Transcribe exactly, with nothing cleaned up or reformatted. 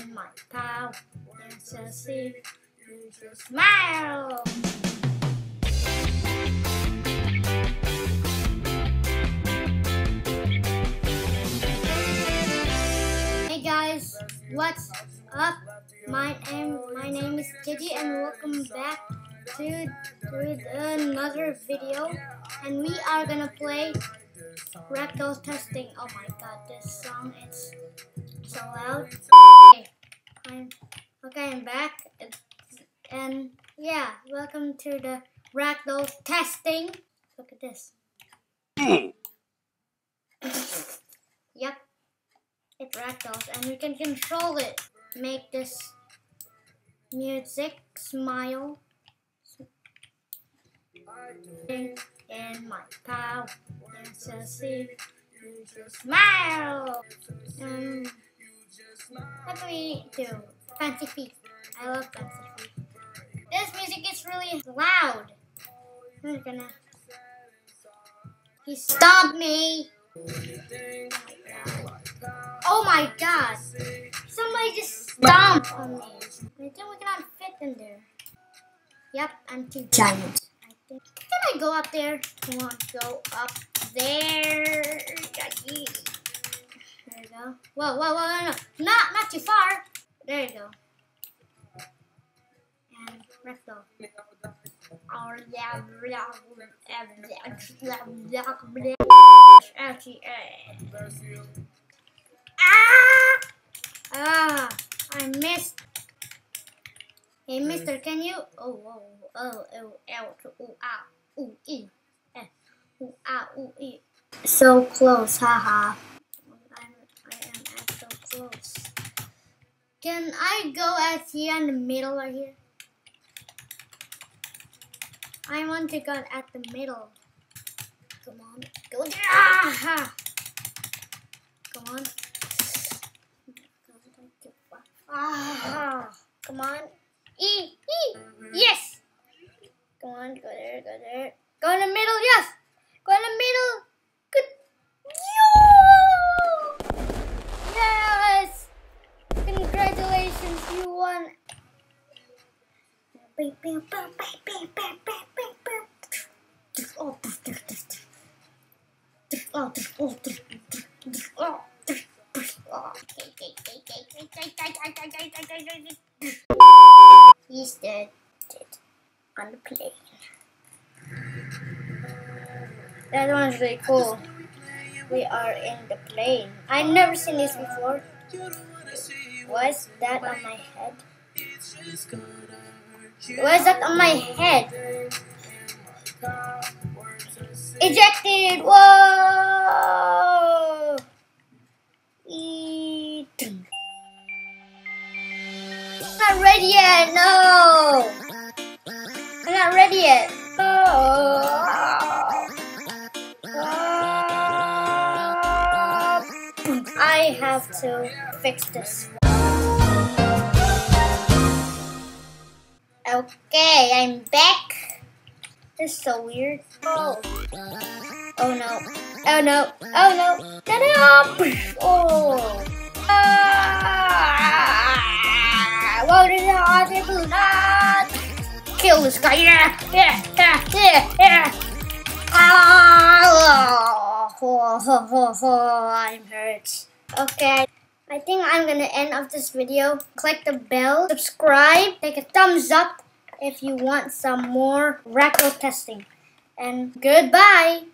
and my pal. Once I see you just smile. Hey guys, what's up? My name, my name is Teddy and welcome back to, to another video. And we are gonna play Ragdoll testing. Oh my god, this song, it's so loud. Okay, I'm, okay, I'm back. And yeah, welcome to the Ragdoll testing. Look at this. Yep, it ragdolls and we can control it. Make this music, smile. And my pal, let's just see you just smile. Um, what do we do? Fancy feet. I love fancy feet. This music is really loud. We're gonna. He stomped me. Oh my god! Somebody just stomped on me. I think we cannot fit in there. Yep, I'm too giant. Can I go up there? Come on, go up there. There you go. Whoa, whoa, whoa, no, no. Not, not too far. There you go. And let's go. Oh, yeah, yeah, yeah, yeah. Ah! Ah, I missed. Hey, mister, can you? Oh, whoa, oh, oh, L, ooh, ah, ooh, e, F, ooh, ah, ooh, e. So close, haha. I'm, I am at so close. Can I go at here in the middle right here? I want to go at the middle. Come on, go there. Ah! Come on. Ah! Come on. E, e, yes! Go on, go there, go there. Go in the middle, yes! Go in the middle! Good! Yo! Yes! Congratulations, you won! He's dead, dead on the plane. That one's really cool. We are in the plane. I've never seen this before. What's that on my head? What's that on my head? Ejected! Whoa! Eating. I'm not ready yet, no! I'm not ready yet. Oh. Oh. I have to fix this. Okay, I'm back. This is so weird. Oh, oh no. Oh no. Oh no. Ta-da! Oh. Ah. Whoa, this is an awesome blue. Ah! Kill this guy. Yeah, yeah, yeah, yeah, yeah. Ah! Oh, oh, oh, oh, I'm hurt. Okay, I think I'm gonna end off this video. Click the bell, subscribe, take a thumbs up if you want some more Ragdoll testing. And goodbye!